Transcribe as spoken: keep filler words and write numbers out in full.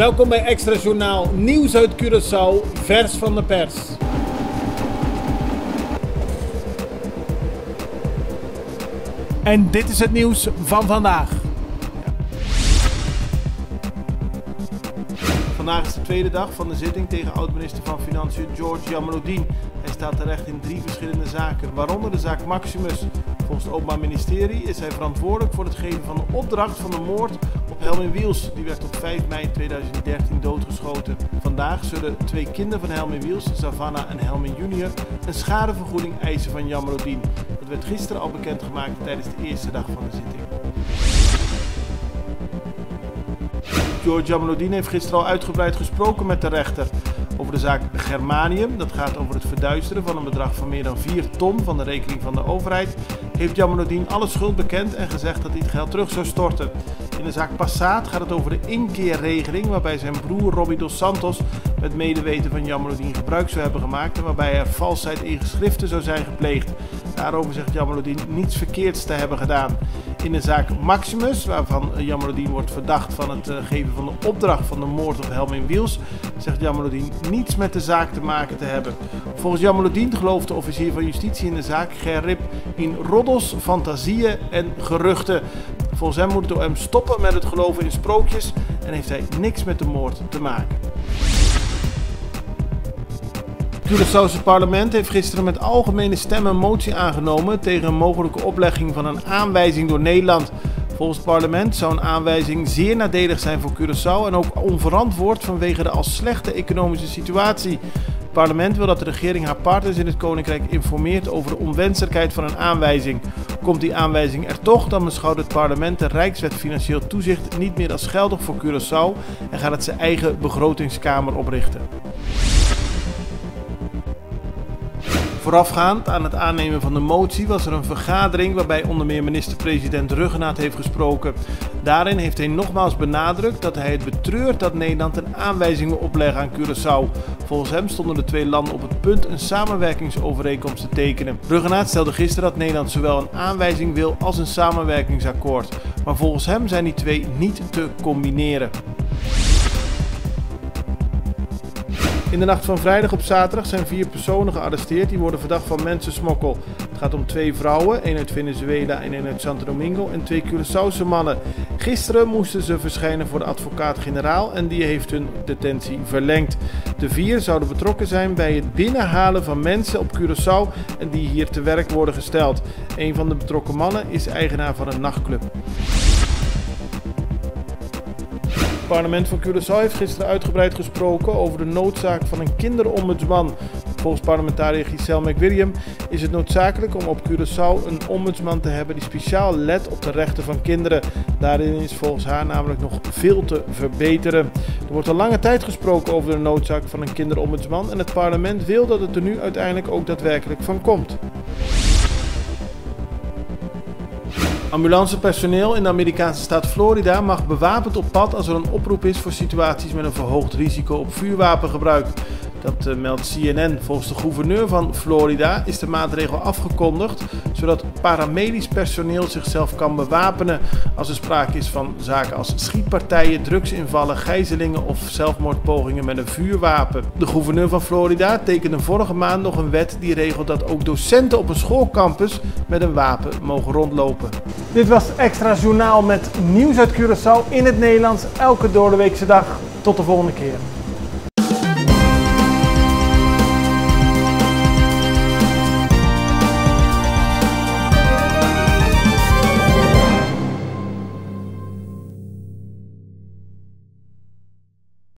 Welkom bij Extra Journaal, nieuws uit Curaçao, vers van de pers. En dit is het nieuws van vandaag. Vandaag is de tweede dag van de zitting tegen oud-minister van Financiën George Jamaloodin. Hij staat terecht in drie verschillende zaken, waaronder de zaak Maximus. Volgens het Openbaar Ministerie is hij verantwoordelijk voor het geven van de opdracht van de moord op Helmin Wiels. Die werd op vijf mei tweeduizend dertien doodgeschoten. Vandaag zullen twee kinderen van Helmin Wiels, Savannah en Helmin junior, een schadevergoeding eisen van Jamaloodin. Dat werd gisteren al bekendgemaakt tijdens de eerste dag van de zitting. George Jamaloodin heeft gisteren al uitgebreid gesproken met de rechter over de zaak Germanium. Dat gaat over het verduisteren van een bedrag van meer dan vier ton van de rekening van de overheid. Heeft Jamaloodin alle schuld bekend en gezegd dat hij het geld terug zou storten. In de zaak Passaat gaat het over de inkeerregeling waarbij zijn broer Robby dos Santos met medeweten van Jamaloodin gebruik zou hebben gemaakt en waarbij er valsheid in geschriften zou zijn gepleegd. Daarover zegt Jamaloodin niets verkeerds te hebben gedaan. In de zaak Maximus, waarvan Jamaloodin wordt verdacht van het geven van de opdracht van de moord op Helmin Wiels, zegt Jamaloodin niets met de zaak te maken te hebben. Volgens Jamaloodin gelooft de officier van justitie in de zaak Gerrip in roddels, fantasieën en geruchten. Volgens hem moet het O M stoppen met het geloven in sprookjes en heeft hij niks met de moord te maken. Het Curaçaose parlement heeft gisteren met algemene stemmen een motie aangenomen tegen een mogelijke oplegging van een aanwijzing door Nederland. Volgens het parlement zou een aanwijzing zeer nadelig zijn voor Curaçao en ook onverantwoord vanwege de al slechte economische situatie. Het parlement wil dat de regering haar partners in het Koninkrijk informeert over de onwenselijkheid van een aanwijzing. Komt die aanwijzing er toch, dan beschouwt het parlement de Rijkswet Financieel Toezicht niet meer als geldig voor Curaçao en gaat het zijn eigen begrotingskamer oprichten. Voorafgaand aan het aannemen van de motie was er een vergadering waarbij onder meer minister-president Rhuggenaath heeft gesproken. Daarin heeft hij nogmaals benadrukt dat hij het betreurt dat Nederland een aanwijzing wil opleggen aan Curaçao. Volgens hem stonden de twee landen op het punt een samenwerkingsovereenkomst te tekenen. Rhuggenaath stelde gisteren dat Nederland zowel een aanwijzing wil als een samenwerkingsakkoord. Maar volgens hem zijn die twee niet te combineren. In de nacht van vrijdag op zaterdag zijn vier personen gearresteerd die worden verdacht van mensensmokkel. Het gaat om twee vrouwen, één uit Venezuela en één uit Santo Domingo en twee Curaçaose mannen. Gisteren moesten ze verschijnen voor de advocaat-generaal en die heeft hun detentie verlengd. De vier zouden betrokken zijn bij het binnenhalen van mensen op Curaçao en die hier te werk worden gesteld. Een van de betrokken mannen is eigenaar van een nachtclub. Het parlement van Curaçao heeft gisteren uitgebreid gesproken over de noodzaak van een kinderombudsman. Volgens parlementariër Giselle McWilliam is het noodzakelijk om op Curaçao een ombudsman te hebben die speciaal let op de rechten van kinderen. Daarin is volgens haar namelijk nog veel te verbeteren. Er wordt al lange tijd gesproken over de noodzaak van een kinderombudsman en het parlement wil dat het er nu uiteindelijk ook daadwerkelijk van komt. Ambulancepersoneel in de Amerikaanse staat Florida mag bewapend op pad als er een oproep is voor situaties met een verhoogd risico op vuurwapengebruik. Dat meldt C N N. Volgens de gouverneur van Florida is de maatregel afgekondigd, zodat paramedisch personeel zichzelf kan bewapenen als er sprake is van zaken als schietpartijen, drugsinvallen, gijzelingen of zelfmoordpogingen met een vuurwapen. De gouverneur van Florida tekende vorige maand nog een wet die regelt dat ook docenten op een schoolcampus met een wapen mogen rondlopen. Dit was Extra Journaal met nieuws uit Curaçao in het Nederlands, elke doordeweekse dag. Tot de volgende keer.